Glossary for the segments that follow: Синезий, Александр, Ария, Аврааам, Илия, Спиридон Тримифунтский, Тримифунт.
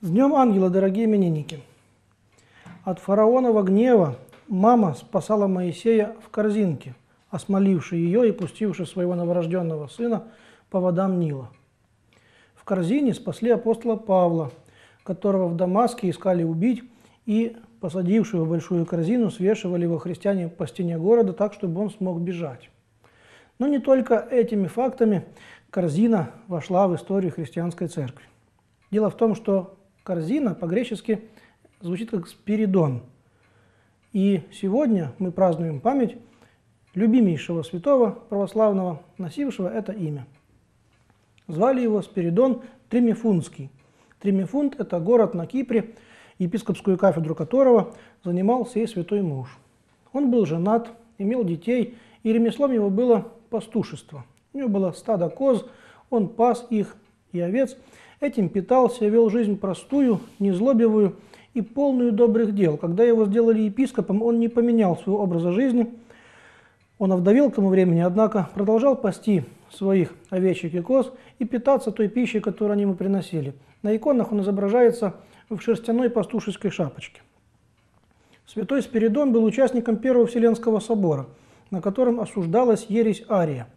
С Днем Ангела, дорогие именинники! От фараонова гнева мама спасала Моисея в корзинке, осмоливший ее и пустивший своего новорожденного сына по водам Нила. В корзине спасли апостола Павла, которого в Дамаске искали убить, и посадившего в большую корзину свешивали его христиане по стене города так, чтобы он смог бежать. Но не только этими фактами корзина вошла в историю христианской церкви. Дело в том, что корзина по-гречески звучит как «спиридон». И сегодня мы празднуем память любимейшего святого православного, носившего это имя. Звали его Спиридон Тримифунтский. Тримифунт – это город на Кипре, епископскую кафедру которого занимал сей святой муж. Он был женат, имел детей, и ремеслом его было пастушество. У него было стадо коз, он пас их и овец. Этим питался и вел жизнь простую, незлобивую и полную добрых дел. Когда его сделали епископом, он не поменял своего образа жизни. Он овдовел к тому времени, однако продолжал пасти своих овечек и коз и питаться той пищей, которую они ему приносили. На иконах он изображается в шерстяной пастушеской шапочке. Святой Спиридон был участником Первого Вселенского собора, на котором осуждалась ересь Ария.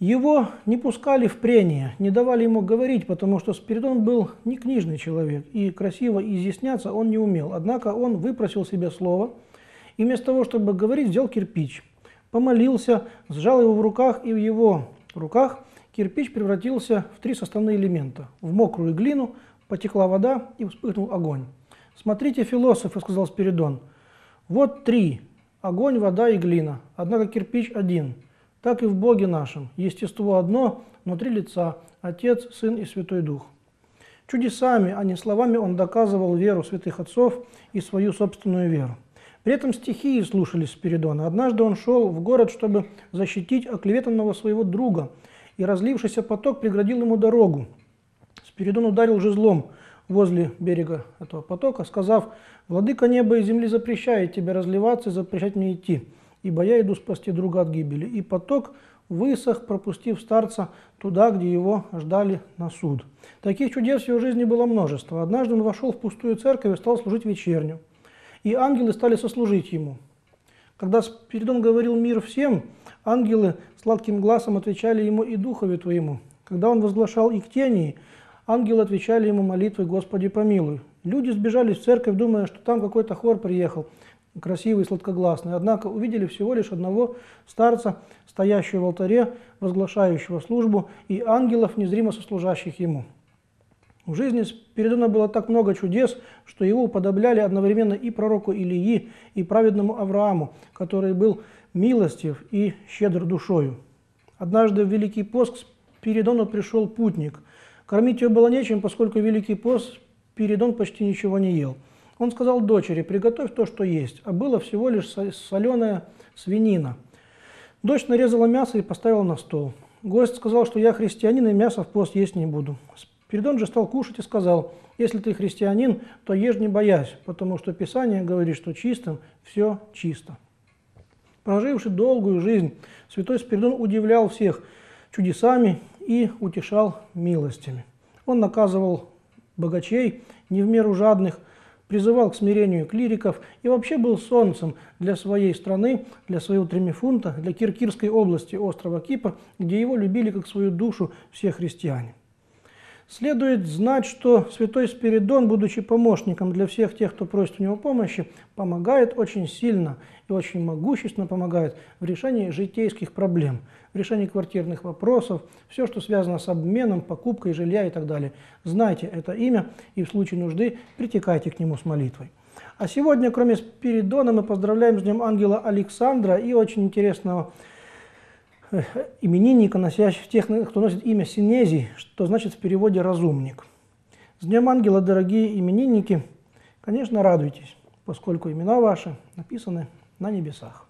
Его не пускали в прения, не давали ему говорить, потому что Спиридон был не книжный человек, и красиво изъясняться он не умел. Однако он выпросил себе слово, и вместо того, чтобы говорить, взял кирпич. Помолился, сжал его в руках, и в его руках кирпич превратился в три составные элемента. В мокрую глину потекла вода и вспыхнул огонь. «Смотрите, философы, — сказал Спиридон, — вот три – огонь, вода и глина, однако кирпич один». Так и в Боге нашем, естество одно, но три лица – Отец, Сын и Святой Дух. Чудесами, а не словами, он доказывал веру святых отцов и свою собственную веру. При этом стихии слушались Спиридона. Однажды он шел в город, чтобы защитить оклеветанного своего друга, и разлившийся поток преградил ему дорогу. Спиридон ударил жезлом возле берега этого потока, сказав: «Владыка неба и земли запрещает тебе разливаться и запрещает мне идти, ибо я иду спасти друга от гибели». И поток высох, пропустив старца туда, где его ждали на суд. Таких чудес в его жизни было множество. Однажды он вошел в пустую церковь и стал служить вечерню, и ангелы стали сослужить ему. Когда Спиридон говорил «мир всем», ангелы сладким глазом отвечали ему «и духове твоему». Когда он возглашал «иктении», ангелы отвечали ему молитвы «Господи, помилуй». Люди сбежались в церковь, думая, что там какой-то хор приехал, красивый и сладкогласный, однако увидели всего лишь одного старца, стоящего в алтаре, возглашающего службу, и ангелов, незримо сослужащих ему. В жизни Спиридона было так много чудес, что его уподобляли одновременно и пророку Илии, и праведному Аврааму, который был милостив и щедр душою. Однажды в Великий пост к Спиридону пришел путник. Кормить его было нечем, поскольку в Великий пост Спиридон почти ничего не ел. Он сказал дочери: «Приготовь то, что есть», а было всего лишь соленая свинина. Дочь нарезала мясо и поставила на стол. Гость сказал, что «я христианин, и мясо в пост есть не буду». Спиридон же стал кушать и сказал: «Если ты христианин, то ешь не боясь, потому что Писание говорит, что чистым все чисто». Проживший долгую жизнь, святой Спиридон удивлял всех чудесами и утешал милостями. Он наказывал богачей, не в меру жадных, призывал к смирению клириков и вообще был солнцем для своей страны, для своего Тримифунта, для Киркирской области острова Кипр, где его любили как свою душу все христиане. Следует знать, что святой Спиридон, будучи помощником для всех тех, кто просит у него помощи, помогает очень сильно и очень могущественно помогает в решении житейских проблем, в решении квартирных вопросов, все, что связано с обменом, покупкой жилья и так далее. Знайте это имя и в случае нужды притекайте к нему с молитвой. А сегодня, кроме Спиридона, мы поздравляем с Днем Ангела Александра и очень интересного именинника, носящих тех, кто носит имя Синезий, что значит в переводе «разумник». С Днем Ангела, дорогие именинники! Конечно, радуйтесь, поскольку имена ваши написаны на небесах.